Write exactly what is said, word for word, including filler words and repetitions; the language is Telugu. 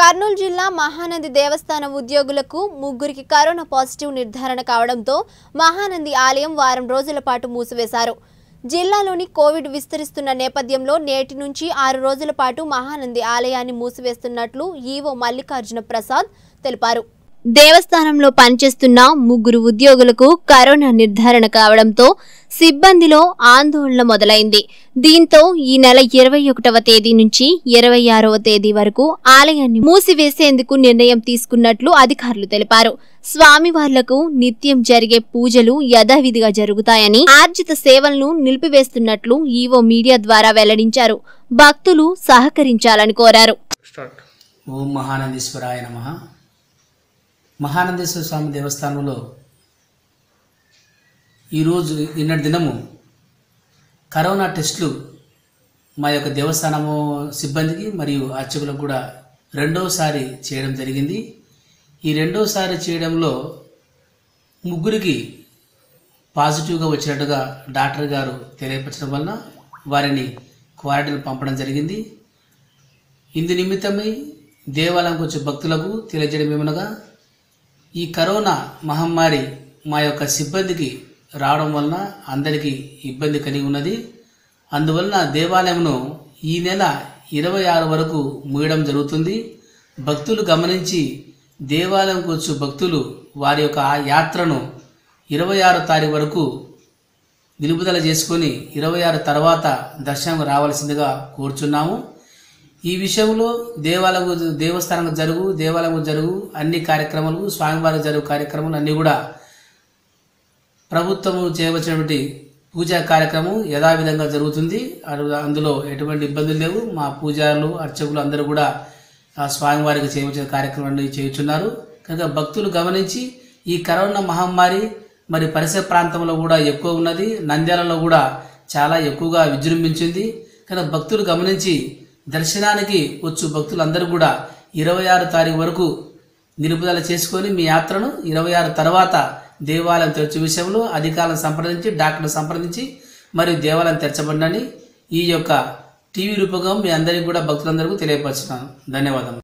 కర్నూలు జిల్లా మహానంది దేవస్థాన ఉద్యోగులకు ముగ్గురికి కరోనా పాజిటివ్ నిర్ధారణ కావడంతో మహానంది ఆలయం వారం రోజుల పాటు మూసివేశారు। జిల్లాలోని కోవిడ్ విస్తరిస్తున్న నేపథ్యంలో నేటి నుంచి ఆరు రోజుల పాటు మహానంది ఆలయాన్ని మూసివేస్తున్నట్లు ఈవో మల్లికార్జున ప్రసాద్ తెలిపారు। దేవస్థానంలో పనిచేస్తున్న ముగ్గురు ఉద్యోగులకు కరోనా నిర్ధారణ కావడంతో సిబ్బందిలో ఆందోళన మొదలైంది। దీంతో ఈ నెల ఇరవై ఒకటవ తేదీ నుంచి ఇరవై ఆరవ తేదీ వరకు ఆలయాన్ని మూసివేసేందుకు నిర్ణయం తీసుకున్నట్లు అధికారులు తెలిపారు। స్వామివార్లకు నిత్యం జరిగే పూజలు యథావిధిగా జరుగుతాయని ఆర్జిత సేవలను నిలిపివేస్తున్నట్లు ఈవో మీడియా ద్వారా వెల్లడించారు। భక్తులు సహకరించాలని కోరారు। ఓం మహానందీశ్వరాయ నమః। మహానందీశ్వర స్వామి దేవస్థానంలో ఈరోజు నిన్నటి దినము కరోనా టెస్టులు మా యొక్క దేవస్థానము సిబ్బందికి మరియు అర్చకులకు కూడా రెండోసారి చేయడం జరిగింది। ఈ రెండోసారి చేయడంలో ముగ్గురికి పాజిటివ్గా వచ్చినట్టుగా డాక్టర్ గారు తెలియపరచడం వలన వారిని క్వారంటైన్ పంపడం జరిగింది। ఇందు నిమిత్తమై దేవాలయంకి వచ్చే భక్తులకు తెలియజేయడం ఏమనగా ఈ కరోనా మహమ్మారి మా యొక్క సిబ్బందికి రావడం వలన అందరికీ ఇబ్బంది కలిగి ఉన్నది। అందువలన దేవాలయంను ఈ నెల ఇరవై ఆరు వరకు మూయడం జరుగుతుంది। భక్తులు గమనించి దేవాలయంకు వచ్చి భక్తులు వారి యొక్క యాత్రను ఇరవై ఆరు తారీఖు వరకు నిలుపుదల చేసుకొని ఇరవై ఆరు తర్వాత దర్శనం రావాల్సిందిగా కోరుచున్నాము। ఈ విషయంలో దేవాలయ దేవస్థానం జరుగు దేవాలయం జరుగు అన్ని కార్యక్రమాలు స్వామివారి జరుగు కార్యక్రమాలు అన్నీ కూడా ప్రభుత్వము చేయవలసినటువంటి పూజా కార్యక్రమం యథావిధంగా జరుగుతుంది। అందులో ఎటువంటి ఇబ్బందులు లేవు। మా పూజారులు అర్చకులు అందరూ కూడా ఆ స్వామివారికి చేయవలసిన కార్యక్రమాన్ని చేయుచున్నారు। కనుక భక్తులు గమనించి ఈ కరోనా మహమ్మారి మరి పరిసర ప్రాంతంలో కూడా ఎక్కువ ఉన్నది, నంద్యాలలో కూడా చాలా ఎక్కువగా విజృంభించింది। కనుక భక్తులు గమనించి దర్శనానికి వచ్చు భక్తులందరూ కూడా ఇరవై ఆరు తారీఖు వరకు నిలుపుదల చేసుకొని మీ యాత్రను ఇరవై ఆరు తర్వాత దేవాలయం తెరిచే విషయంలో అధికారులను సంప్రదించి డాక్టర్ను సంప్రదించి మరియు దేవాలయం తెరచబడినని ఈ యొక్క టీవీ రూపకం మీ అందరికీ కూడా భక్తులందరికీ తెలియపరుస్తున్నాను। ధన్యవాదాలు।